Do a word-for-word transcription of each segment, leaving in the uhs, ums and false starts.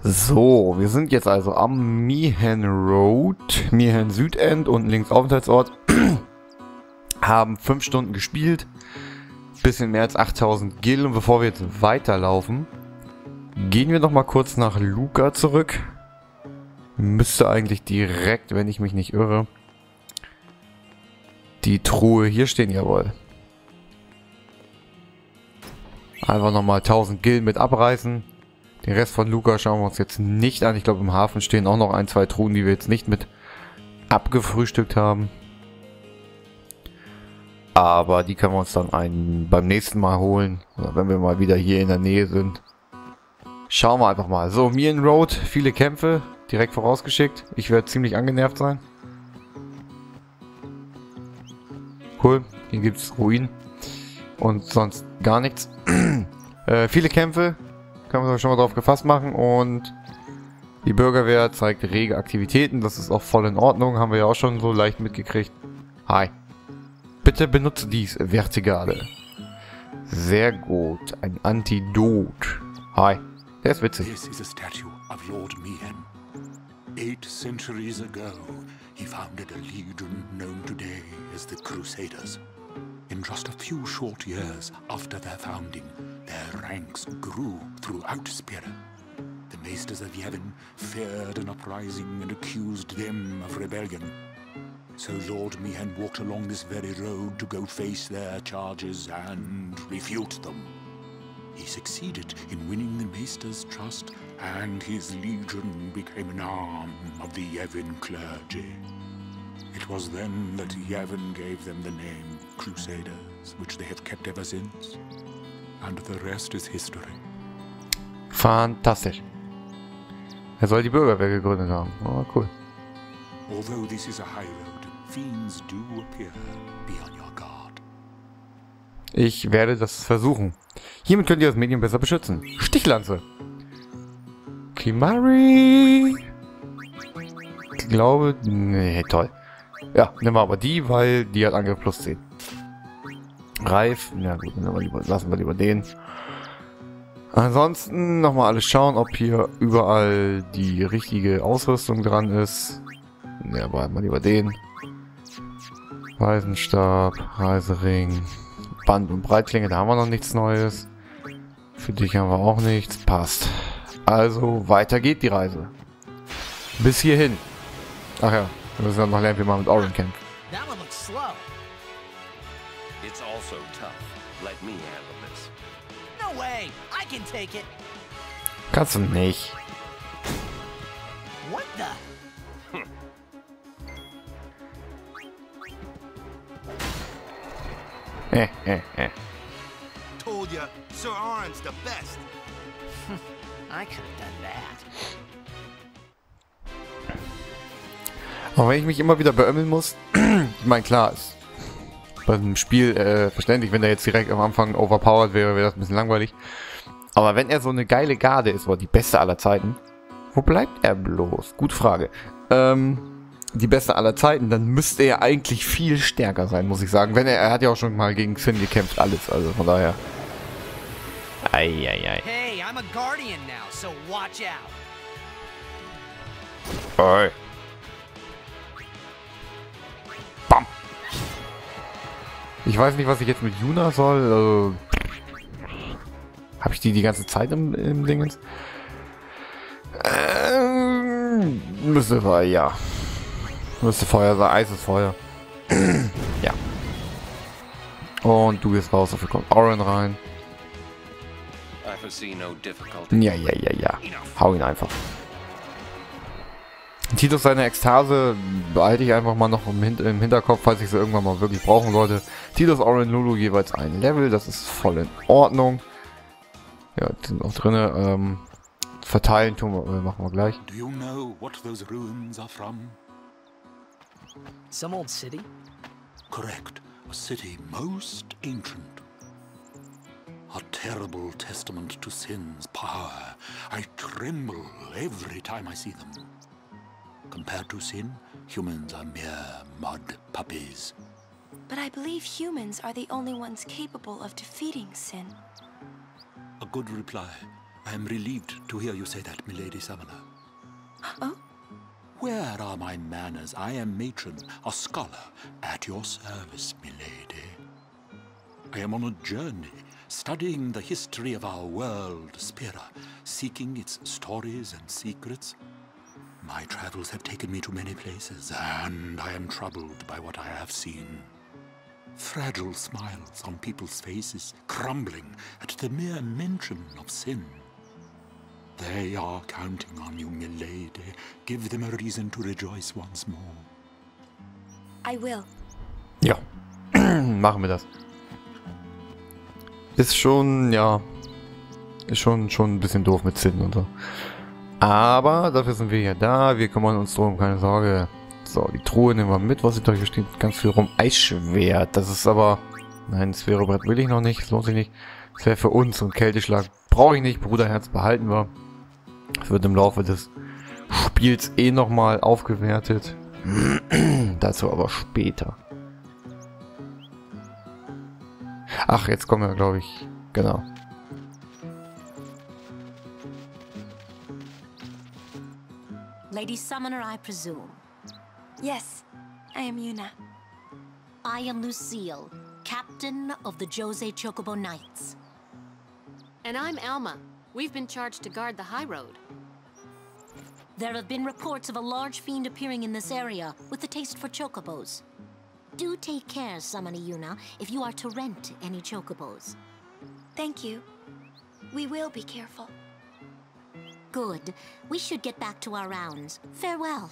So, wir sind jetzt also am Mi'ihen Road, Mi'ihen Südend, unten links Aufenthaltsort. Haben fünf Stunden gespielt, bisschen mehr als achttausend Gil. Und bevor wir jetzt weiterlaufen, gehen wir nochmal kurz nach Luca zurück. Müsste eigentlich direkt, wenn ich mich nicht irre, die Truhe hier stehen, jawohl. Einfach nochmal tausend Gil mit abreißen. Den Rest von Luca schauen wir uns jetzt nicht an. Ich glaube, im Hafen stehen auch noch ein, zwei Truhen, die wir jetzt nicht mit abgefrühstückt haben. Aber die können wir uns dann einen beim nächsten Mal holen. Oder wenn wir mal wieder hier in der Nähe sind. Schauen wir einfach mal. So, Mi'ihen Road, viele Kämpfe. Direkt vorausgeschickt. Ich werde ziemlich angenervt sein. Cool, hier gibt es Ruinen. Und sonst gar nichts. äh, viele Kämpfe. Können wir uns schon mal drauf gefasst machen und die Bürgerwehr zeigt rege Aktivitäten. Das ist auch voll in Ordnung, haben wir ja auch schon so leicht mitgekriegt. Hi. Bitte benutze dies, Vertigale. Sehr gut, ein Antidot. Hi. Der ist witzig. This is a statue of Lord Mi'ihen. Eight centuries ago, he founded a legion known today as the Crusaders. In just a few short years after their founding, their ranks grew throughout Spira. The Maesters of Yevon feared an uprising and accused them of rebellion. So Lord Mi'ihen walked along this very road to go face their charges and refute them. He succeeded in winning the Maesters' trust, and his legion became an arm of the Yevon clergy. It was then that Yevon gave them the name Crusaders, which they have kept ever since. And the rest is history. Fantastisch. Er soll die Bürgerwehr gegründet haben. Oh, cool. Although this is a high road, fiends do appear. Be on your guard. Ich werde das versuchen. Hiermit könnt ihr das Medium besser beschützen. Stichlanze. Kimahri. Ich glaube, nee, toll. Ja, nehmen wir aber die, weil die hat Angriff plus zehn. Reif, na gut, wir lieber, lassen wir lieber den. Ansonsten nochmal alles schauen, ob hier überall die richtige Ausrüstung dran ist. Ja, behalten wir lieber den. Reisenstab, Reisering, Band und Breitlinge, da haben wir noch nichts Neues. Für dich haben wir auch nichts, passt. Also, weiter geht die Reise. Bis hierhin. Ach ja, wir müssen dann noch lernen, wie man mit Auron kämpft. It's also tough. Let me handle this. No way. I can take it. Kannst du nicht. What the? Hm. Eh, eh, eh. Told you, Sir Auron's the best. I could have done that. Auch wenn ich mich immer wieder beömmeln muss, ich meine, klar ist. Bei einem Spiel äh, verständlich, wenn er jetzt direkt am Anfang overpowered wäre, wäre das ein bisschen langweilig. Aber wenn er so eine geile Garde ist, oder die beste aller Zeiten, wo bleibt er bloß? Gute Frage. Ähm, die beste aller Zeiten, dann müsste er eigentlich viel stärker sein, muss ich sagen. Wenn er, er hat ja auch schon mal gegen Sin gekämpft, alles, also von daher. Ei, ei, ei. Hey, I'm a Guardian now, so watch out. Oi. Bam. Ich weiß nicht, was ich jetzt mit Yuna soll. Also, habe ich die die ganze Zeit im, im Dingens? Ähm, müsste Feuer, ja. Müsste Feuer sein. Eis ist Feuer. Ja. Und du gehst raus, dafür kommt Auron rein. Ja, ja, ja, ja. Hau ihn einfach. Tidus seine Ekstase behalte ich einfach mal noch im, Hin im Hinterkopf, falls ich sie irgendwann mal wirklich brauchen sollte. Tidus, Auron, Lulu jeweils ein Level, das ist voll in Ordnung. Ja, die sind auch drin. Ähm, verteilen tun wir, machen wir gleich. Do you know what those ruins are from? Some old city? Correct. A city most ancient. A terrible testament to Sin's power. I tremble every time I see them. Compared to Sin, humans are mere mud puppies. But I believe humans are the only ones capable of defeating Sin. A good reply. I'm relieved to hear you say that, Milady Summoner. Oh? Where are my manners? I am matron, a scholar, at your service, Milady. I am on a journey, studying the history of our world, Spira, seeking its stories and secrets. My travels have taken me to many places, and I am troubled by what I have seen. Fragile smiles on people's faces, crumbling at the mere mention of sin. They are counting on you, Milady. Give them a reason to rejoice once more. I will. Ja, machen wir das. Ist schon, ja, ist schon, schon ein bisschen doof mit Sin und so. Aber dafür sind wir ja da. Wir kümmern uns drum, keine Sorge. So, die Truhe nehmen wir mit. Was ist da hier steht? Ganz viel rum. Eisschwert. Das ist aber... Nein, das Spherobrett will ich noch nicht. Das lohnt sich nicht. Das wäre für uns. Und Kälteschlag brauche ich nicht. Bruderherz behalten wir. Das wird im Laufe des Spiels eh nochmal aufgewertet. Dazu aber später. Ach, jetzt kommen wir, glaube ich. Genau. Lady Summoner, I presume. Yes, I am Yuna. I am Lucille, captain of the Djose Chocobo Knights. And I'm Alma. We've been charged to guard the high road. There have been reports of a large fiend appearing in this area with a taste for chocobos. Do take care, Summoner Yuna, if you are to rent any chocobos. Thank you. We will be careful. Good. We should get back to our rounds. Farewell.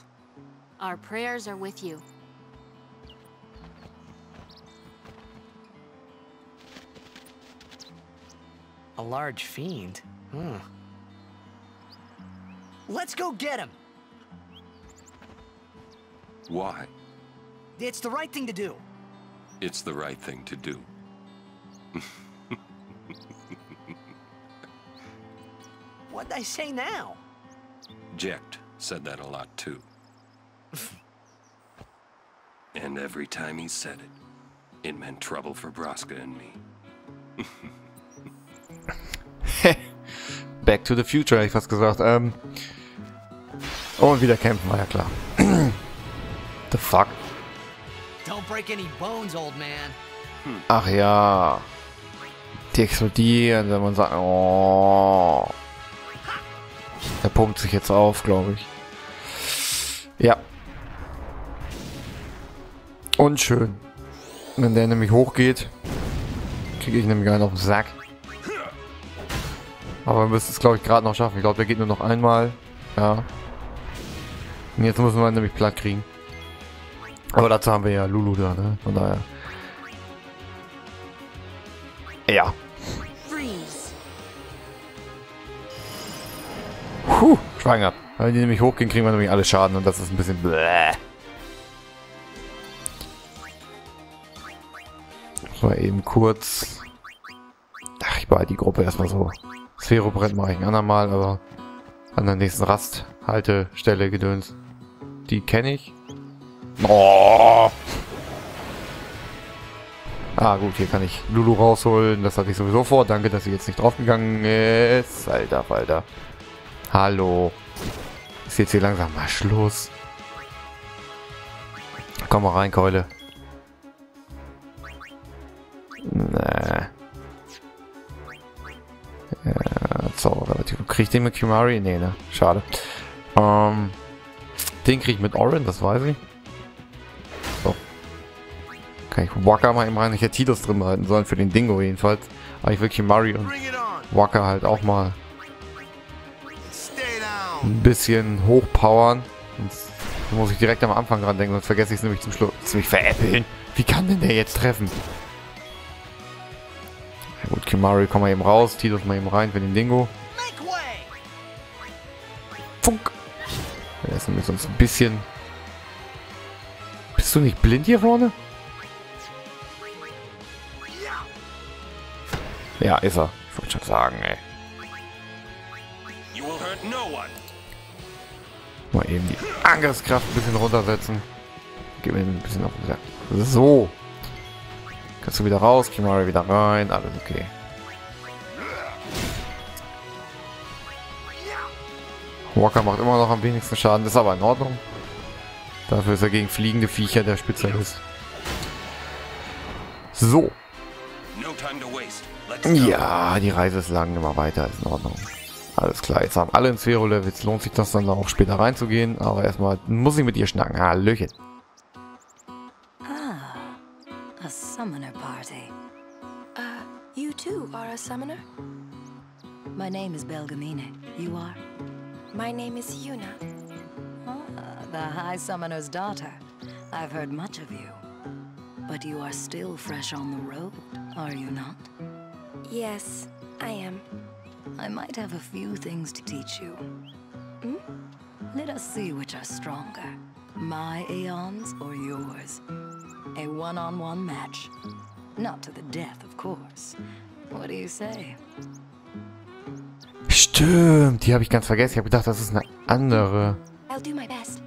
Our prayers are with you. A large fiend? Hmm. Let's go get him! Why? It's the right thing to do. It's the right thing to do. What'd I say now? Jecht said that a lot, too. And every time he said it, it meant trouble for Braska and me. Back to the future, hätte ich fast gesagt. Ähm. Und wieder kämpfen, war ja klar. The fuck? Don't break any bones, old man. Hm. Ach ja. Die explodieren, wenn man sagt... Oh. Er pumpt sich jetzt auf, glaube ich. Ja. Und schön. Wenn der nämlich hochgeht, kriege ich nämlich einen auf den Sack. Aber wir müssen es, glaube ich, gerade noch schaffen. Ich glaube, der geht nur noch einmal. Ja. Und jetzt müssen wir ihn nämlich platt kriegen. Aber dazu haben wir ja Lulu da, ne? Von daher. Ja. Puh, schwanger. Wenn die nämlich hochgehen, kriegen wir nämlich alle Schaden und das ist ein bisschen bläh. Das war eben kurz. Ach, ich behalte die Gruppe erstmal so. Spherobrett mache ich ein andermal, aber an der nächsten Rasthaltestelle gedöns. Die kenne ich. Oh. Ah gut, hier kann ich Lulu rausholen. Das hatte ich sowieso vor. Danke, dass sie jetzt nicht draufgegangen ist. Alter, Alter. Hallo. Ist jetzt hier langsam mal Schluss. Komm mal rein, Keule. Nee. Ja, Zauberer. Krieg ich den mit Kimahri? Nee, ne? Schade. Ähm, den krieg ich mit Auron, das weiß ich. So. Kann ich Wakka mal eben rein? Ich hätte Tidus drin halten sollen, für den Dingo jedenfalls. Aber ich will Kimahri und Wakka halt auch mal ein bisschen hochpowern. Sonst muss ich direkt am Anfang dran denken, sonst vergesse ich es nämlich zum Schluss. Ziemlich veräppeln. Wie kann denn der jetzt treffen? Ja, gut, Kimahri kommt mal eben raus, Tidus mal eben rein für den Dingo. Funk. Der ist nämlich sonst ein bisschen... Bist du nicht blind hier vorne? Ja, ist er. Ich wollte schon sagen, ey. Mal eben die Angriffskraft ein bisschen runtersetzen. Geben wir ein bisschen auf den Sack. So. Kannst du wieder raus, Kimahri wieder rein, alles okay. Wakka macht immer noch am wenigsten Schaden, das ist aber in Ordnung. Dafür ist er gegen fliegende Viecher der Spezialist. So. Ja, die Reise ist lang, immer weiter, ist in Ordnung. Alles klar, jetzt haben alle ein Sphero-Levels, lohnt sich das dann auch später reinzugehen, aber erstmal muss ich mit ihr schnacken. Hallöchen. Ah, a Summoner Party. Uh, you too are a Summoner? My name is Belgamine. You are? My name is Yuna. Ah, the High Summoner's daughter. I've heard much of you. But you are still fresh on the road, are you not? Yes, I am. I might have a few things to teach you. Hmm? Let us see which are stronger, my Aeons or yours. A one-on-one match. Not to the death, of course. What do you say? Stimmt, die habe ich ganz vergessen. Ich habe gedacht, das ist eine andere. I'll do my best.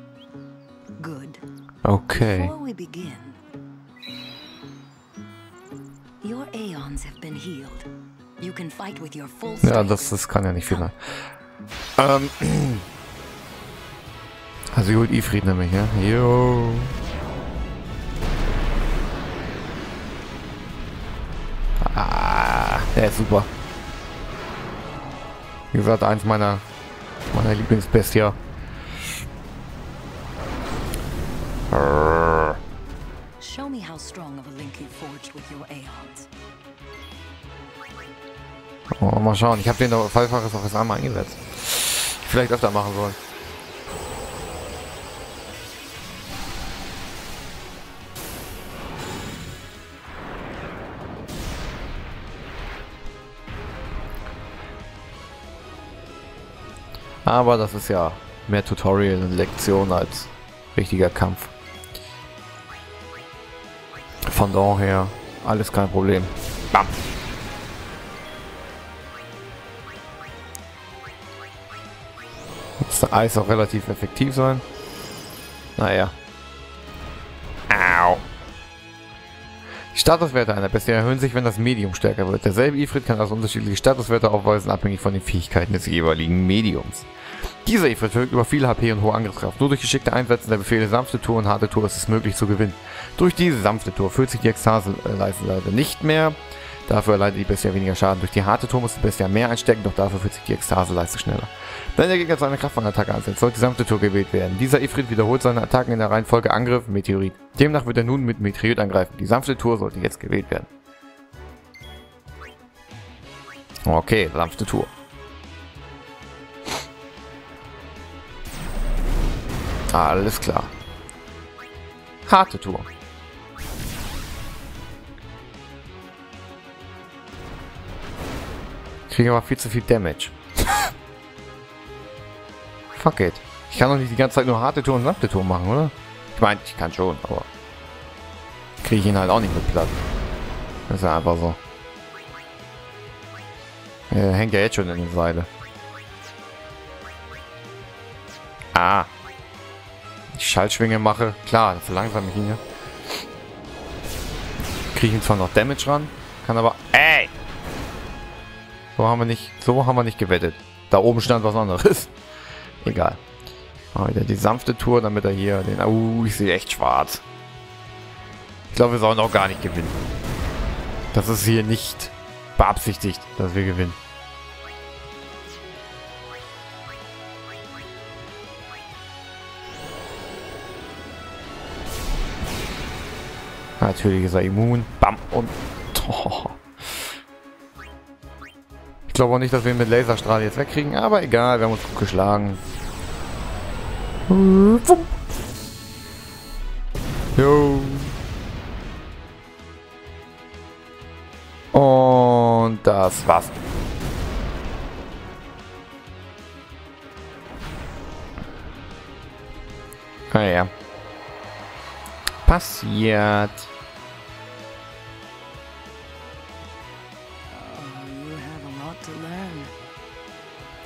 Good. Okay. Before we begin, your Aeons have been healed. You can fight with your full strength. Ja, das, das kann ja nicht viel sein. Ähm. Also, ihr holt Ifrit nämlich, ja? Yo. Ah, der ist super. Wie gesagt, eins meiner, meiner Lieblingsbestia. Show me how strong of a link you forged with your Aeons. Oh, mal schauen, ich habe den doch Fallfaches auf das Arme eingesetzt. Vielleicht öfter machen sollen. Aber das ist ja mehr Tutorial und Lektion als richtiger Kampf. Von daher alles kein Problem. Bam. Das Eis auch relativ effektiv sein. Naja. Au. Die Statuswerte einer Bestie erhöhen sich, wenn das Medium stärker wird. Derselbe Ifrit kann also unterschiedliche Statuswerte aufweisen, abhängig von den Fähigkeiten des jeweiligen Mediums. Dieser Ifrit verfügt über viel H P und hohe Angriffskraft. Nur durch geschickte Einsetzen der Befehle sanfte Tour und harte Tour ist es möglich zu gewinnen. Durch diese sanfte Tour fühlt sich die Ekstase-Leiste leider nicht mehr. Dafür erleidet die Bestie weniger Schaden. Durch die harte Tour muss die Bestie mehr einstecken, doch dafür fühlt sich die Ekstase-Leiste schneller. Wenn der Gegner seine Kraftwaffenattacke einsetzt, soll die gesamte Tour gewählt werden. Dieser Ifrit wiederholt seine Attacken in der Reihenfolge Angriff, Meteorit. Demnach wird er nun mit Meteorit angreifen. Die sanfte Tour sollte jetzt gewählt werden. Okay, sanfte Tour. Alles klar. Harte Tour. Kriege aber viel zu viel Damage. Fuck it. Ich kann doch nicht die ganze Zeit nur harte Tour und sanfte Tour machen, oder? Ich meine, ich kann schon, aber kriege ich ihn halt auch nicht mit platt. Das ist ja einfach so. Er hängt ja jetzt schon in den Seile. Ah. Ich Schaltschwinge mache. Klar, das verlangsame ich ihn ja. Kriege ihn zwar noch Damage ran, kann aber... Ey! So haben wir nicht, so haben wir nicht gewettet. Da oben stand was anderes. Egal. Mal wieder die sanfte Tour, damit er hier den... Uh, ich sehe echt schwarz. Ich glaube, wir sollen auch gar nicht gewinnen. Das ist hier nicht beabsichtigt, dass wir gewinnen. Natürlich ist er immun. Bam und... Oh. Ich glaube auch nicht, dass wir ihn mit Laserstrahl jetzt wegkriegen, aber egal, wir haben uns gut geschlagen. Jo. Und das war's. Naja. Passiert.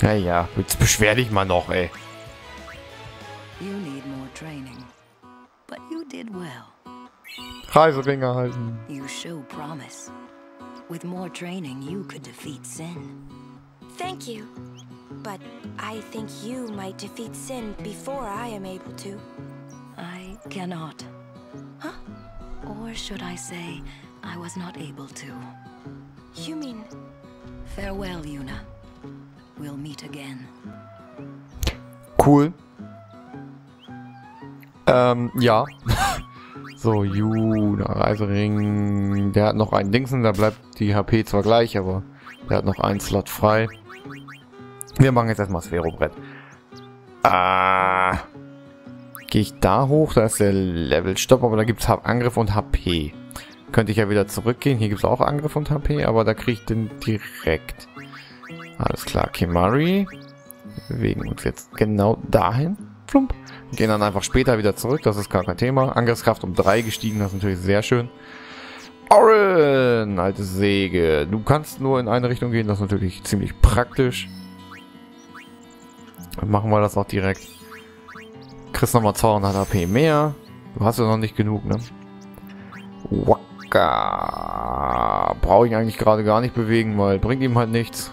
Naja, jetzt beschwer dich mal noch, ey. Reiseringer halten. You show promise. With more training you could defeat Sin. Thank you. but I think you might defeat Sin before I am able to. I cannot. Huh? Or should I say, I was not able to. You mean... Farewell, Yuna. We'll meet again. Cool. Ähm, ja. So, Yuna, Reisering. Der hat noch einen Dingsen, da bleibt die H P zwar gleich, aber der hat noch einen Slot frei. Wir machen jetzt erstmal Spherobrett. Ah. Gehe ich da hoch? Da ist der Levelstopp, aber da gibt es Angriff und H P. Könnte ich ja wieder zurückgehen. Hier gibt es auch Angriff und H P, aber da kriege ich den direkt. Alles klar, Kimahri. Bewegen uns jetzt genau dahin. Plump. Gehen dann einfach später wieder zurück, das ist gar kein Thema. Angriffskraft um drei gestiegen, das ist natürlich sehr schön. Auron, alte Säge. Du kannst nur in eine Richtung gehen, das ist natürlich ziemlich praktisch. Dann machen wir das auch direkt. Kriegst nochmal zweihundert H P mehr. Du hast ja noch nicht genug, ne? Wakka. Brauche ich eigentlich gerade gar nicht bewegen, weil bringt ihm halt nichts.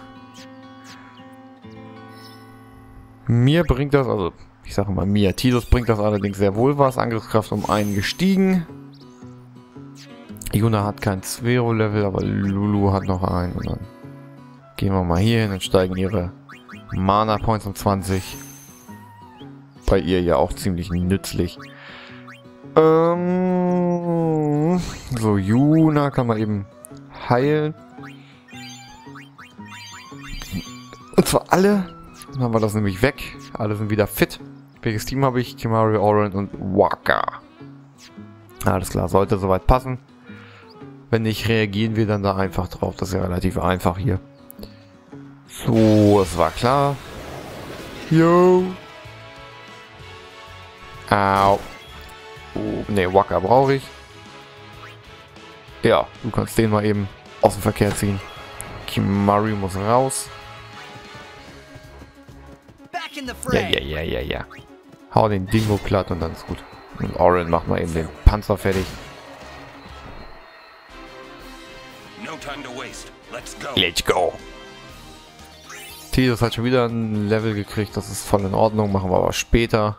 Mir bringt das, also ich sage mal mir, Tidus bringt das allerdings sehr wohl was. Angriffskraft um einen gestiegen. Yuna hat kein Sphero-Level, aber Lulu hat noch einen. Und dann gehen wir mal hier hin und steigen ihre Mana-Points um zwanzig. Bei ihr ja auch ziemlich nützlich. Ähm, so, Yuna kann man eben heilen. Und zwar alle. Dann haben wir das nämlich weg. Alle sind wieder fit. Welches Team habe ich? Kimahri, Auron und Wakka. Alles klar, sollte soweit passen. Wenn nicht, reagieren wir dann da einfach drauf. Das ist ja relativ einfach hier. So, es war klar. Yo. Au. Oh, ne, Wakka brauche ich. Ja, du kannst den mal eben aus dem Verkehr ziehen. Kimahri muss raus. Ja, ja, ja, ja, ja. Hau den Dingo platt und dann ist gut. Und Auron macht mal eben den Panzer fertig. Let's go. Tidus hat schon wieder ein Level gekriegt, das ist voll in Ordnung, machen wir aber später.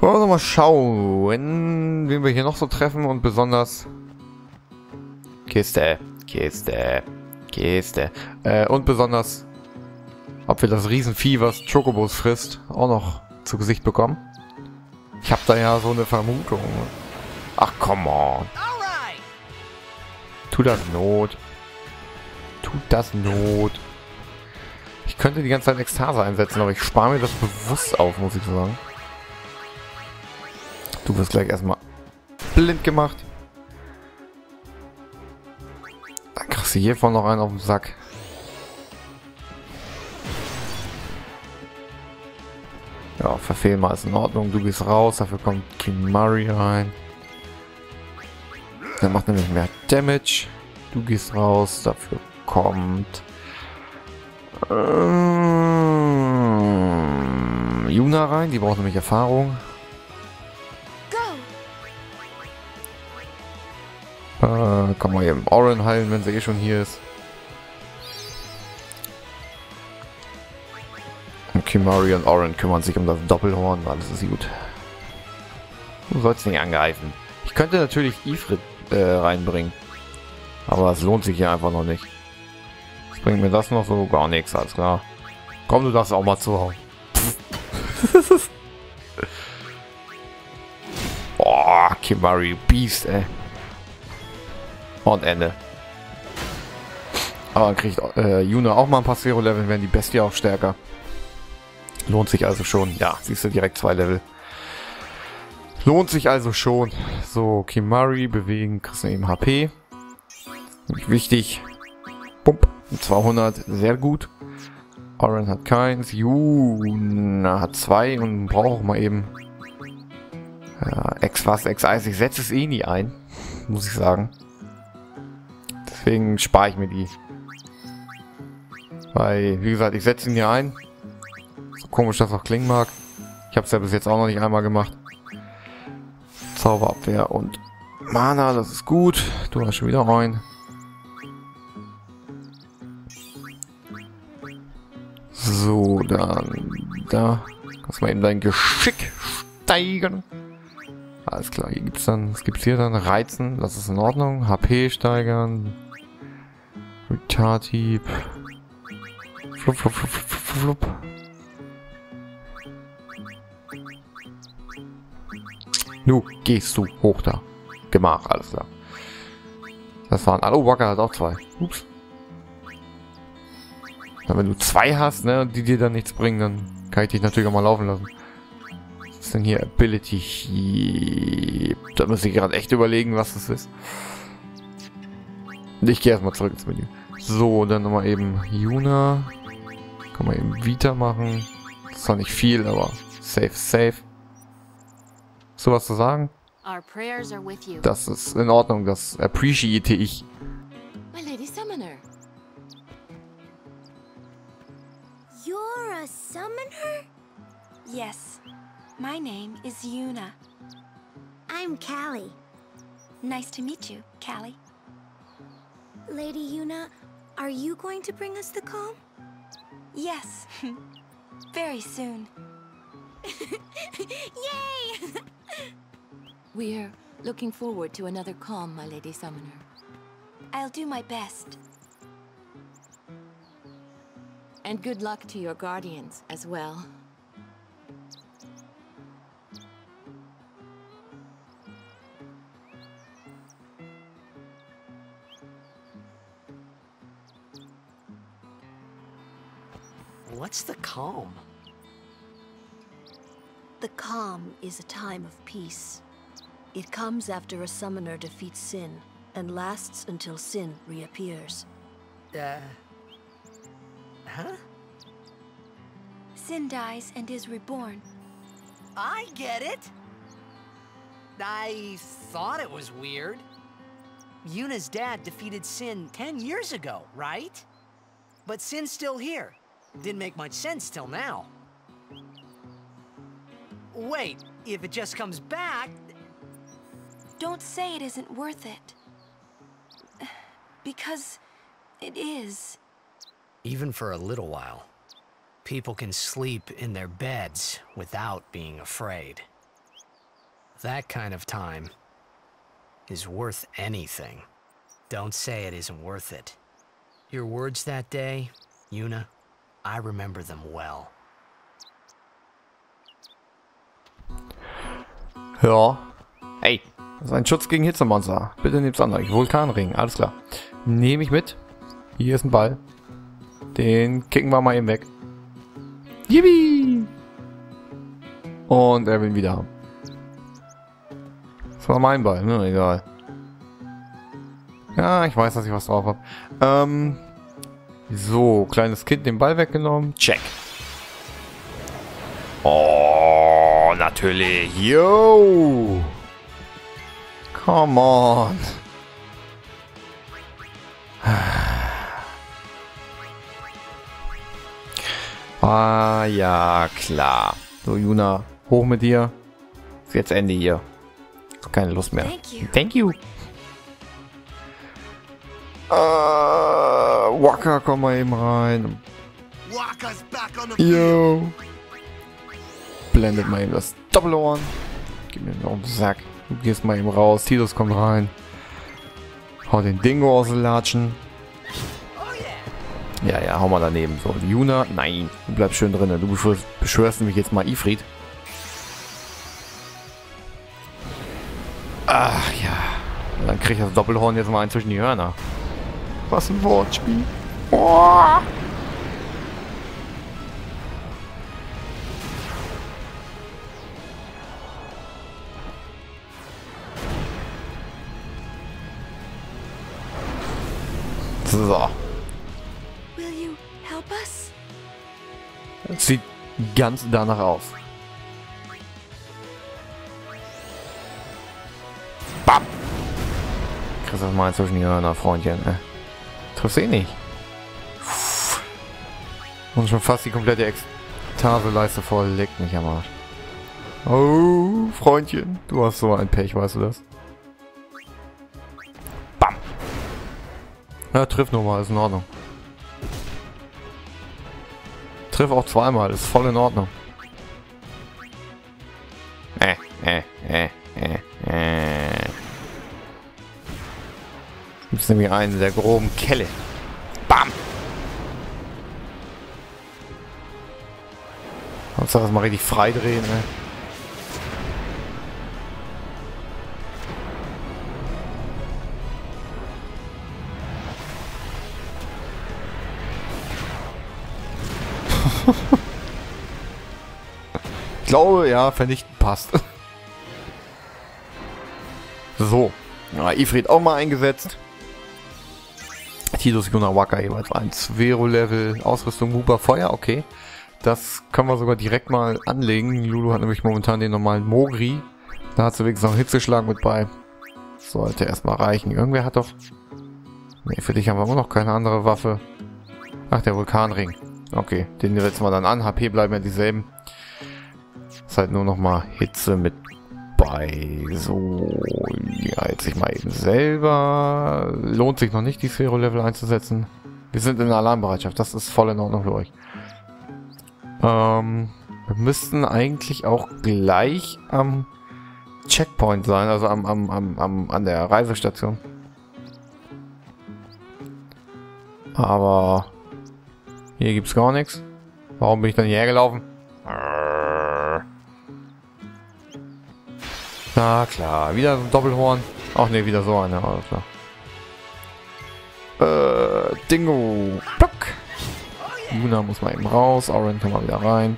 Wollen wir nochmal schauen, wen wir hier noch so treffen und besonders... Kiste, Kiste, Kiste. Äh, und besonders, ob wir das Riesenvieh, was Chocobos frisst, auch noch zu Gesicht bekommen. Ich habe da ja so eine Vermutung. Ach, come on. Tut das Not. Tut das Not. Ich könnte die ganze Zeit Ekstase einsetzen, aber ich spare mir das bewusst auf, muss ich sagen. Du wirst gleich erstmal blind gemacht. Dann kriegst du hiervon noch einen auf den Sack. Ja, verfehlen mal ist in Ordnung. Du gehst raus, dafür kommt Kimahri rein. Der macht nämlich mehr Damage. Du gehst raus, dafür kommt... Ähm, Yuna rein, die braucht nämlich Erfahrung. Äh, kann man eben Auron heilen, wenn sie eh schon hier ist. Und Kimahri und Auron kümmern sich um das Doppelhorn, alles ist gut. Du sollst nicht angreifen. Ich könnte natürlich Ifrit äh, reinbringen. Aber es lohnt sich hier einfach noch nicht. Was bringt mir das noch so? Gar nichts, alles klar. Komm, du darfst auch mal zuhauen. Boah, Kimahri, Beast, ey. Und Ende. Aber dann kriegt äh, Yuna auch mal ein paar Zero-Level, werden die Bestie auch stärker. Lohnt sich also schon. Ja, siehst du, direkt zwei Level. Lohnt sich also schon. So, Kimahri bewegen, kriegst du eben H P. Wichtig. Pump. zweihundert, sehr gut. Auron hat keins. Yuna hat zwei und braucht mal eben. Ja, Ex was, Ex Eis. Ich setze es eh nie ein, muss ich sagen. Deswegen spare ich mir die. Weil, wie gesagt, ich setze ihn hier ein. So komisch das auch klingen mag. Ich habe es ja bis jetzt auch noch nicht einmal gemacht. Zauberabwehr und Mana, das ist gut. Du hast schon wieder rein. So, dann da. Kannst du mal eben dein Geschick steigern. Alles klar, hier gibt's dann, es gibt's hier dann Reizen, das ist in Ordnung. H P steigern. Retardhieb. Flup, flup, flup, flup, flup. Nu, gehst du hoch da. Gemach, alles klar. Das waren alle. Oh, Wakka hat auch zwei. Ups. Ja, wenn du zwei hast, ne, die dir dann nichts bringen, dann kann ich dich natürlich auch mal laufen lassen. Was ist denn hier? Ability Heap. Da muss ich gerade echt überlegen, was das ist. Ich gehe erstmal zurück ins Menü. So, dann nochmal eben Yuna. Kann man eben Vita machen. Das ist zwar nicht viel, aber safe, safe. Hast du was zu sagen? Das ist in Ordnung, das appreciate ich. My Lady Summoner. You're a Summoner? Yes. My name is Yuna. I'm Callie. Nice to meet you, Callie. Lady Yuna, are you going to bring us the calm? Yes. Very soon. Yay! We're looking forward to another calm, my Lady Summoner. I'll do my best. And good luck to your guardians as well. What's the calm? The calm is a time of peace. It comes after a summoner defeats Sin, and lasts until Sin reappears. Uh... Huh? Sin dies and is reborn. I get it! I thought it was weird. Yuna's dad defeated Sin ten years ago, right? But Sin's still here. Didn't make much sense till now. Wait, if it just comes back... Don't say it isn't worth it. Because it is. Even for a little while, people can sleep in their beds without being afraid. That kind of time is worth anything. Don't say it isn't worth it. Your words that day, Yuna, I remember them well. Ja. Hey. Das ist ein Schutz gegen Hitzemonster. Bitte nehmt's an euch. Vulkanring, alles klar. Nehme ich mit. Hier ist ein Ball. Den kicken wir mal eben weg. Yippie! Und er will ihn wieder haben. Das war mein Ball, ne? Egal. Ja, ich weiß, dass ich was drauf habe. Ähm, so, kleines Kind den Ball weggenommen. Check. Oh, natürlich. Yo! Come on. Ah, ja, klar. So, Yuna, hoch mit dir. Ist jetzt Ende hier. Keine Lust mehr. Thank you. Thank you. Uh, Wakka, komm mal eben rein. Yo. Blendet mal eben das Doppel-O an. Gib mir noch einen Sack. Du gehst mal eben raus. Tidus kommt rein. Hau den Dingo aus den Latschen. Ja, ja, hau mal daneben. So, Yuna, nein. Du bleibst schön drin. Du beschwörst, beschwörst nämlich jetzt mal Ifrit. Ach ja. Dann krieg ich das Doppelhorn jetzt mal ein zwischen die Hörner. Was ein Wortspiel. Oh. So. Will you help us? Das sieht ganz danach aus. Bam! Kriegst das mal zwischen die Hörner, Freundchen. Ne? Triffst eh nicht. Und schon fast die komplette Ekstase-Leiste voll. Legt mich am Arsch. Oh, Freundchen. Du hast so ein Pech, weißt du das? Ja, trifft nochmal, ist in Ordnung. treffe auch zweimal, ist voll in Ordnung. Äh, äh, äh, äh, äh. Gibt es nämlich einen der groben Kelle. Bam! Hauptsache das mal richtig frei drehen, ne? Ich glaube, ja, vernichten passt. So. Ja, Ifrit auch mal eingesetzt. Tidus, Yuna, Wakka jeweils ein Sphero-Level. Ausrüstung, Huber, Feuer, okay. Das können wir sogar direkt mal anlegen. Lulu hat nämlich momentan den normalen Mogri. Da hat sie wenigstens noch einen Hitzeschlag mit bei. Sollte erstmal reichen. Irgendwer hat doch... Ne, für dich haben wir immer noch keine andere Waffe. Ach, der Vulkanring. Okay, den setzen wir dann an. H P bleiben ja dieselben. Ist halt nur noch mal Hitze mit bei. So, ja, jetzt ich mal eben selber. Lohnt sich noch nicht, die Sphero-Level einzusetzen. Wir sind in der Alarmbereitschaft. Das ist voll in Ordnung für euch. Ähm, wir müssten eigentlich auch gleich am Checkpoint sein, also am, am, am, am an der Reisestation. Aber hier gibt's gar nichts. Warum bin ich dann hierher gelaufen? Na klar, wieder so ein Doppelhorn. Ach ne, wieder so eine. Alles klar. Äh, Dingo. Plock. Yuna muss mal eben raus. Auron kann mal wieder rein.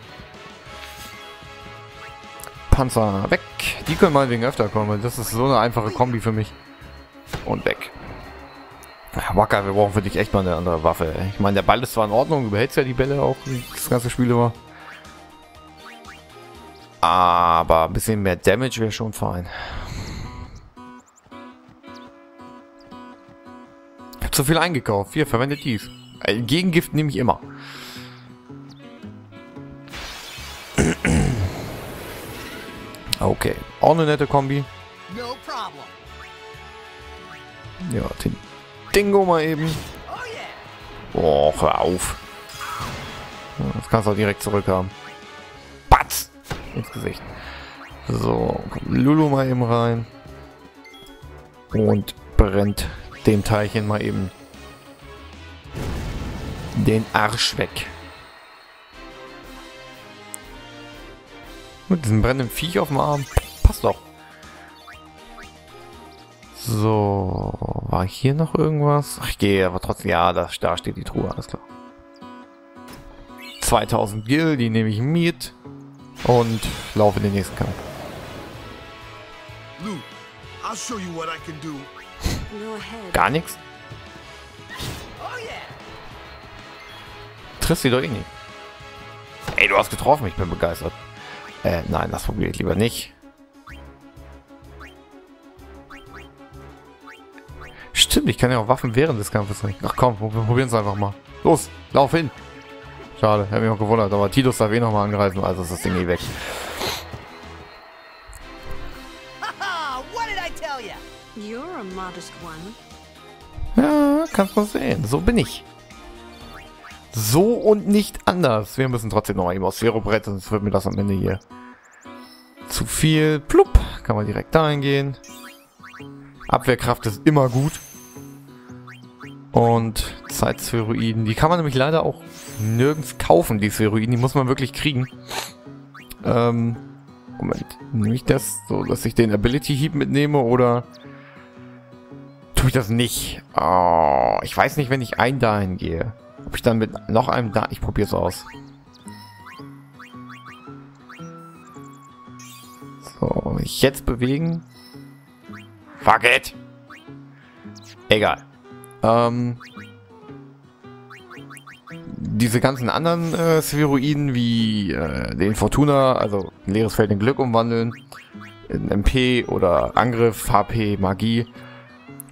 Panzer weg. Die können meinetwegen öfter kommen. Das ist so eine einfache Kombi für mich. Und weg. Wakka, wir brauchen für dich echt mal eine andere Waffe. Ich meine, der Ball ist zwar in Ordnung, du behältst ja die Bälle auch das ganze Spiel über. Aber ein bisschen mehr Damage wäre schon fein. Ich habe zu viel eingekauft. Hier, verwendet dies. Gegengift nehme ich immer. Okay, auch eine nette Kombi. Ja, den Dingo mal eben. Oh, hör auf. Das kannst du auch direkt zurückhaben. Batz! Ins Gesicht. So, Lulu mal eben rein. Und brennt dem Teilchen mal eben den Arsch weg. Mit diesem brennenden Viech auf dem Arm. Passt doch. So, war hier noch irgendwas? Ach, ich gehe, aber trotzdem, ja, da, da steht die Truhe, alles klar. zweitausend Gil, die nehme ich mit und laufe in den nächsten Kampf. Gar nichts? Triffst sie doch eh nicht. Ey, du hast getroffen, ich bin begeistert. Äh, nein, das probiere ich lieber nicht. Stimmt, ich kann ja auch Waffen während des Kampfes richten. Ach komm, wir probieren es einfach mal. Los, lauf hin. Schade, hätte mich auch gewundert, aber Tidus darf eh nochmal angreifen, also ist das Ding eh weg. Ja, kannst du sehen, so bin ich. So und nicht anders. Wir müssen trotzdem noch mal eben aufs Spherobrett, sonst wird mir das am Ende hier zu viel. Plupp, kann man direkt dahin gehen. Abwehrkraft ist immer gut. Und Zeitspheroiden. Die kann man nämlich leider auch nirgends kaufen, die Spheroiden. Die muss man wirklich kriegen. Ähm, Moment. Nehme ich das so, dass ich den Ability Heap mitnehme oder tue ich das nicht? Oh, ich weiß nicht, wenn ich ein dahin gehe. Ob ich dann mit noch einem da... Ich probiere es aus. So, ich jetzt bewegen. Fuck it! Egal. Ähm, diese ganzen anderen äh, Spheroiden wie äh, den Fortuna, also ein leeres Feld in Glück umwandeln, in M P oder Angriff, H P, Magie,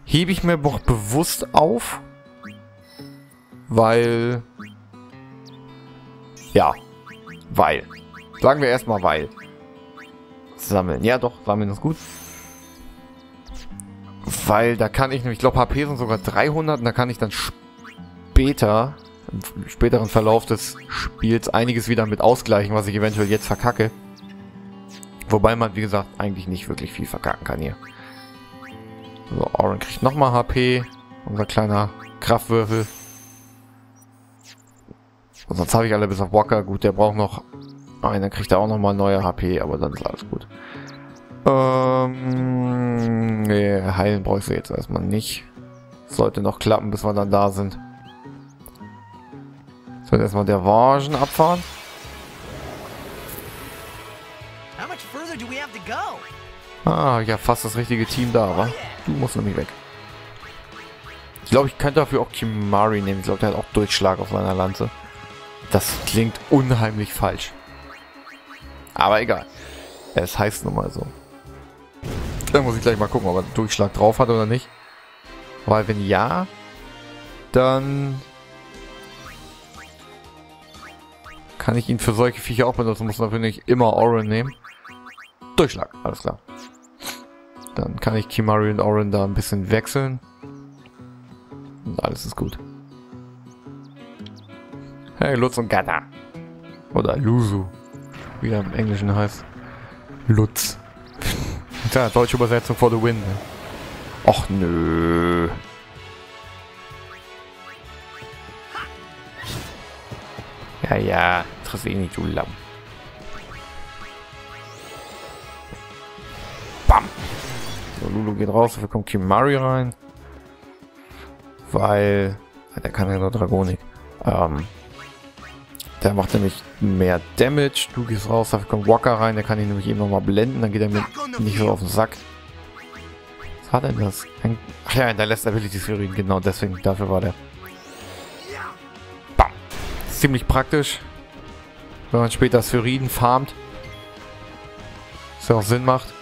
hebe ich mir doch bewusst auf, weil... Ja, weil. Sagen wir erstmal weil. Sammeln. Ja doch, sammeln ist gut. Weil da kann ich nämlich, ich glaube H P sind sogar dreihundert und da kann ich dann später im späteren Verlauf des Spiels einiges wieder mit ausgleichen, was ich eventuell jetzt verkacke. Wobei man, wie gesagt, eigentlich nicht wirklich viel verkacken kann hier. So, Auron kriegt nochmal H P. Unser kleiner Kraftwürfel. Und sonst habe ich alle bis auf Wakka. Gut, der braucht noch einen, dann kriegt er auch nochmal neue H P, aber dann ist alles gut. Ähm, nee, heilen bräuchte ich jetzt erstmal nicht. Sollte noch klappen, bis wir dann da sind. So, erstmal der Wagen abfahren. Ah, ja, fast das richtige Team da, wa? Du musst nämlich weg. Ich glaube, ich könnte dafür auch Kimahri nehmen. Ich glaube, der hat auch Durchschlag auf seiner Lanze. Das klingt unheimlich falsch. Aber egal. Es heißt nun mal so. Dann muss ich gleich mal gucken, ob er Durchschlag drauf hat oder nicht. Weil wenn ja, dann kann ich ihn für solche Viecher auch benutzen. Muss dafür nicht immer Auron nehmen. Durchschlag, alles klar. Dann kann ich Kimahri und Auron da ein bisschen wechseln. Und alles ist gut. Hey, Lutz und Gatta. Oder Luzzu, wie er im Englischen heißt. Lutz. Tja, deutsche Übersetzung for the win. Och, nö. Ja, ja. Triffst eh nicht, du Lamm. Bam. So, Lulu geht raus, dafür kommt Kimahri rein. Weil... Der kann ja nur Dragonik. Ähm... Der macht nämlich mehr Damage. Du gehst raus, dafür kommt Wakka rein. Der kann ihn nämlich eben nochmal blenden. Dann geht er mir nicht so auf den Sack. Was hat denn das? Ach ja, der lässt Abilities für ihn. Genau, deswegen. Dafür war der. Bam. Ziemlich praktisch. Wenn man später Spheriden farmt. Was ja auch Sinn macht.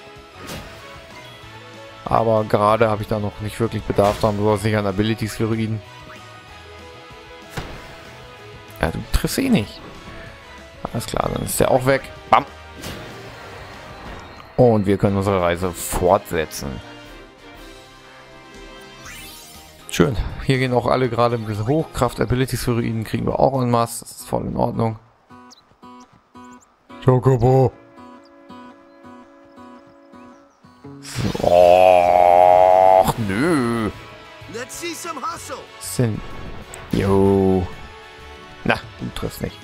Aber gerade habe ich da noch nicht wirklich Bedarf dran. Besonders nicht an Abilities für ihn. Ja, du triffst eh nicht. Alles klar, dann ist der auch weg. Bam. Und wir können unsere Reise fortsetzen. Schön. Hier gehen auch alle gerade ein bisschen hoch. Kraft-Abilities für ihn kriegen wir auch en masse. Das ist voll in Ordnung. Chocobo. So. Och, nö. Let's see some hustle. Sin. Yo. Na, du triffst nicht.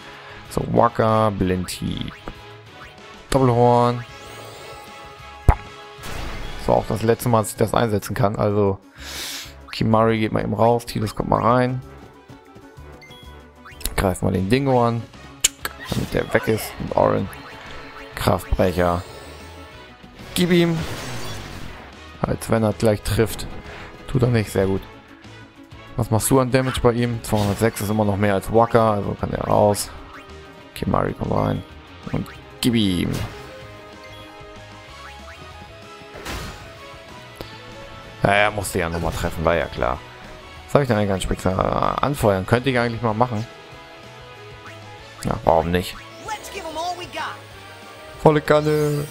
So, Wakka, Blindhieb. Doppelhorn. Bam. Das war auch das letzte Mal, dass ich das einsetzen kann. Also, Kimahri geht mal eben raus. Tidus kommt mal rein. Greif mal den Dingo an. Damit der weg ist. Und Auron. Kraftbrecher. Gib ihm. Als wenn er gleich trifft. Tut er nicht, sehr gut. Was machst du an Damage bei ihm? zweihundertsechs ist immer noch mehr als Wakka, also kann er raus. Kimahri, komm rein. Und gib ihm. Ja, er musste ja nochmal treffen, war ja klar. Was habe ich denn eigentlich ganz speziell anfeuern? Könnte ich eigentlich mal machen. Ja, warum nicht? Volle Kanne.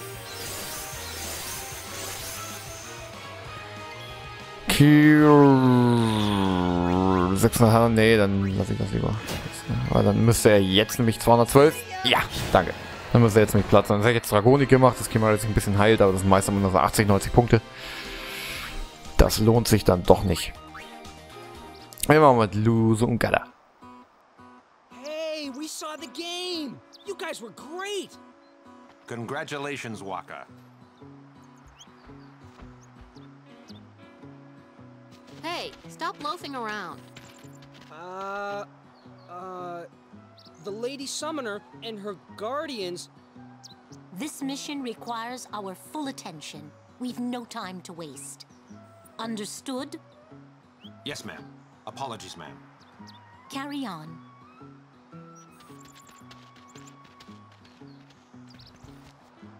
sechshundert, nee, dann lasse ich das lieber. Weil dann müsste er jetzt nämlich zweihundertzwölf. Ja, danke. Dann müsste er jetzt nämlich Platz sein. Das hätte ich jetzt Dragonik gemacht, das Kimahri sich ein bisschen heilt, aber das sind meistens nur so achtzig, neunzig Punkte. Das lohnt sich dann doch nicht. Wir machen mit Luzzu und Gatta. Hey, we saw the game. You guys were great. Congratulations, Wakka. Hey, stop loafing around. Uh, uh, the Lady Summoner and her guardians. This mission requires our full attention. We've no time to waste. Understood? Yes, ma'am. Apologies, ma'am. Carry on.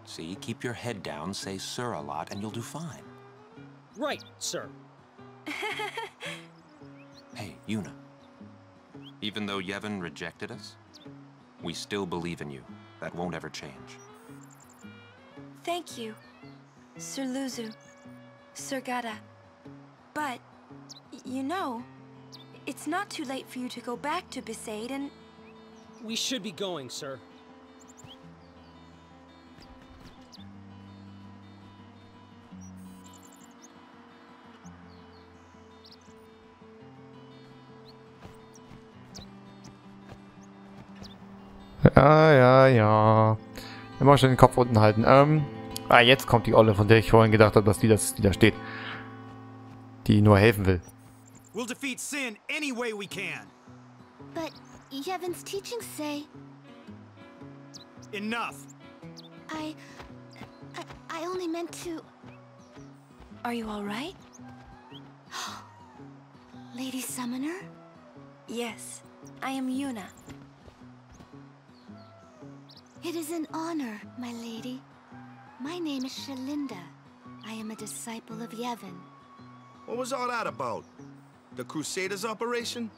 See, keep your head down, say sir a lot, and you'll do fine. Right, sir. Hey, Yuna. Even though Yevon rejected us, we still believe in you. That won't ever change. Thank you, Sir Luzzu, Sir Gatta. But, you know, It's not too late for you to go back to Besaid and... We should be going, sir. Ja, ja, ja. Immer schön den Kopf unten halten. Ähm, ah, jetzt kommt die Olle, von der ich vorhin gedacht habe, dass die, das, die da steht. Die nur helfen will. We'll defeat Sin any way we can. But Yevon's teachings say... Enough. I, I... I only meant to... Are you all right? Lady Summoner? Yes, I am Yuna. It is an honor, my lady. My name is Shalinda. I am a disciple of Yevon. What was all that about? The Crusaders operation?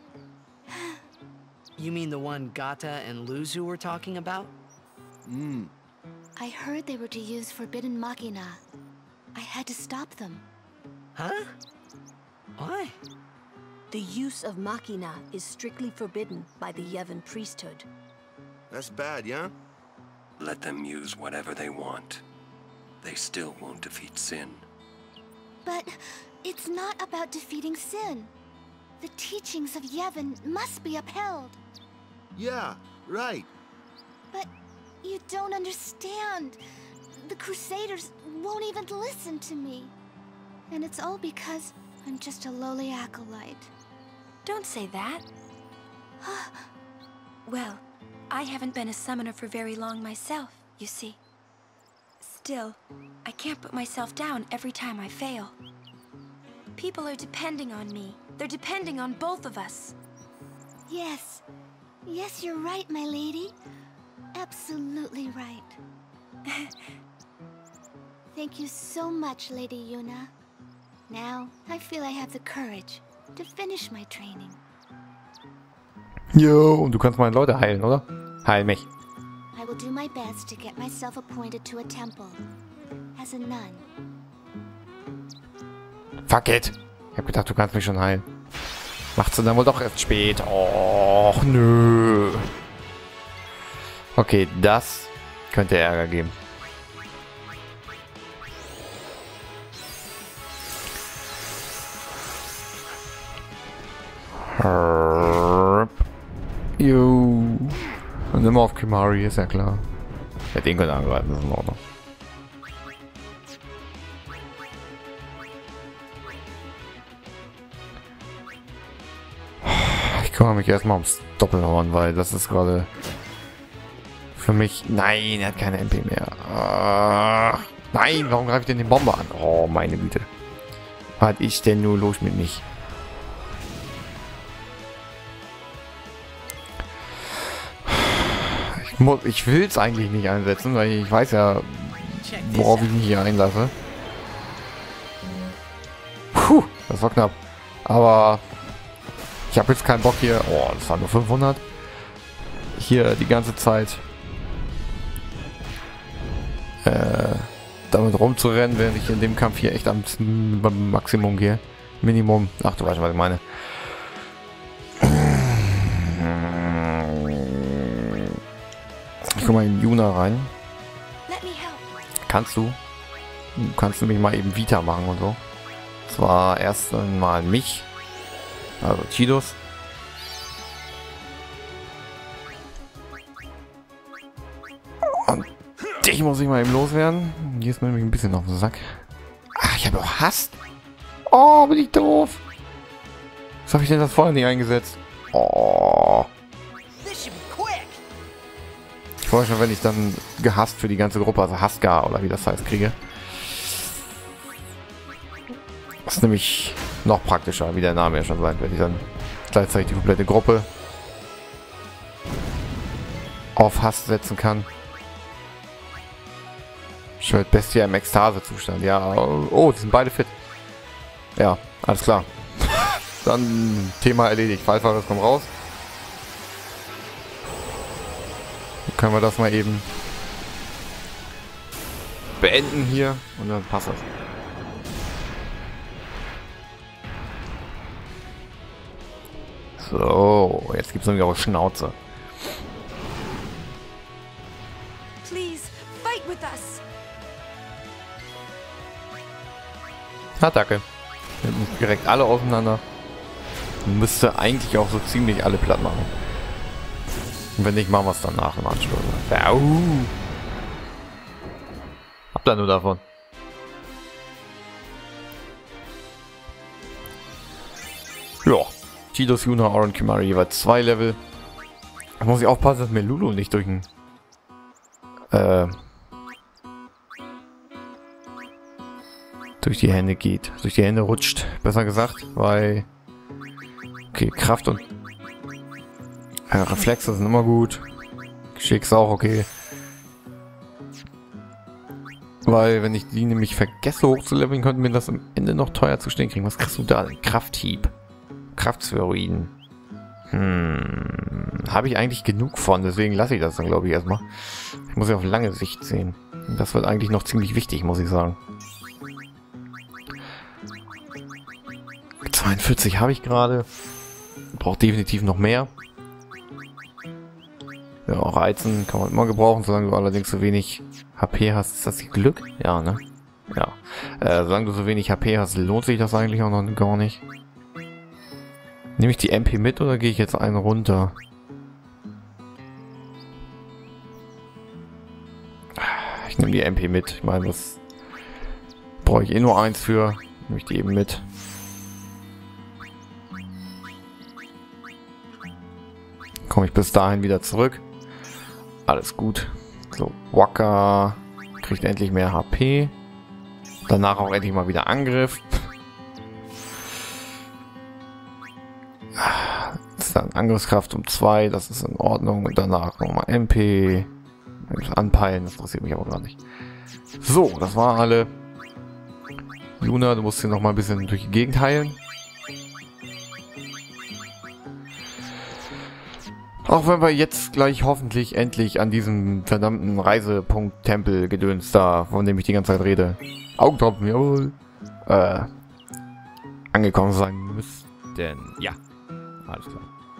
You mean the one Gatta and Luzzu were talking about? Mm. I heard they were to use forbidden Machina. I had to stop them. Huh? Why? The use of Machina is strictly forbidden by the Yevon priesthood. That's bad, yeah? Let them use whatever they want. They still won't defeat Sin. But it's not about defeating Sin. The teachings of Yevon must be upheld. Yeah, right. But you don't understand. The Crusaders won't even listen to me. And it's all because I'm just a lowly acolyte. Don't say that. Well, I haven't been a summoner for very long myself, you see. Still, I can't put myself down every time I fail. People are depending on me. They're depending on both of us. Yes. Yes, you're right, my lady. Absolutely right. Thank you so much, Lady Yuna. Now, I feel I have the courage to finish my training. Jo, und du kannst meine Leute heilen, oder? Heil mich. I will do my best to get myself appointed to a temple as a nun. Fuck it. Ich hab gedacht, du kannst mich schon heilen. Macht's dann wohl doch erst spät. Och, nö. Okay, das könnte Ärger geben. Jo. Und immer auf Kimahri, ist ja klar. Ja, den können wir angreifen, das ist in Ordnung. Ich kümmere mich erstmal ums Doppelhorn, weil das ist gerade für mich... Nein, er hat keine M P mehr. Ah, nein, warum greife ich denn den Bomber an? Oh, meine Güte. Was hatte ich denn nur los mit mich? Ich, ich will es eigentlich nicht einsetzen, weil ich weiß ja, worauf ich mich hier einlasse. Puh, das war knapp. Aber... Ich habe jetzt keinen Bock hier, oh, das waren nur fünfhundert, hier die ganze Zeit äh, damit rumzurennen, während ich in dem Kampf hier echt am Maximum gehe. Minimum, ach du weißt, was ich meine. Ich guck mal in Yuna rein. Kannst du? Kannst du mich mal eben Vita machen und so. Zwar erst einmal mich. Also Tidus. Und dich muss ich mal eben loswerden. Hier ist mir nämlich ein bisschen auf den Sack. Ach, ich habe auch Hass. Oh, bin ich doof. Was habe ich denn das vorher nicht eingesetzt? Oh. Ich freue mich schon, wenn ich dann gehasst für die ganze Gruppe, also Hassgar oder wie das heißt, kriege. Das ist nämlich... Noch praktischer, wie der Name ja schon sein wird. Ich dann gleichzeitig die komplette Gruppe auf Hass setzen kann. Schwört Bestia im Ekstasezustand. Ja, oh, die sind beide fit. Ja, alles klar. Dann Thema erledigt. Fallfahrer, das kommt raus. Dann können wir das mal eben beenden hier und dann passt das. So, jetzt gibt's irgendwie auch Schnauze. Please, fight with us. Attacke. Direkt alle auseinander. Müsste eigentlich auch so ziemlich alle platt machen. Und wenn nicht, machen wir es danach im Anschluss. Au. Hab da nur davon. Ja. Tidus, Yuna, Auron, Kimahri jeweils zwei Level. Da muss ich aufpassen, dass mir Lulu nicht durch den... Äh, durch die Hände geht. Durch die Hände rutscht, besser gesagt, weil... Okay, Kraft und äh, Reflexe sind immer gut. Geschick ist auch okay. Weil, wenn ich die nämlich vergesse hochzuleveln, könnte mir das am Ende noch teuer zu stehen kriegen. Was kriegst du da denn? Krafthieb. Kraftsphäroiden. Hm. Habe ich eigentlich genug von, deswegen lasse ich das dann, glaube ich, erstmal. Ich muss ja auf lange Sicht sehen. Das wird eigentlich noch ziemlich wichtig, muss ich sagen. zweiundvierzig habe ich gerade. Braucht definitiv noch mehr. Ja, Reizen kann man immer gebrauchen, solange du allerdings so wenig H P hast. Ist das Glück? Ja, ne? Ja. Äh, solange du so wenig H P hast, lohnt sich das eigentlich auch noch gar nicht. Nehme ich die M P mit oder gehe ich jetzt einen runter? Ich nehme die M P mit. Ich meine, das brauche ich eh nur eins für. Nehme ich die eben mit. Komme ich bis dahin wieder zurück. Alles gut. So, Wakka kriegt endlich mehr H P. Danach auch endlich mal wieder Angriff. Das ist dann Angriffskraft um zwei, das ist in Ordnung. Und danach nochmal M P. Anpeilen, das interessiert mich aber gar nicht. So, das war alle. Yuna, du musst hier nochmal ein bisschen durch die Gegend heilen. Auch wenn wir jetzt gleich hoffentlich endlich an diesem verdammten Reisepunkt-Tempel-Gedöns da, von dem ich die ganze Zeit rede, Augentropfen, jawohl, äh, angekommen sein müssten. Ja, alles klar.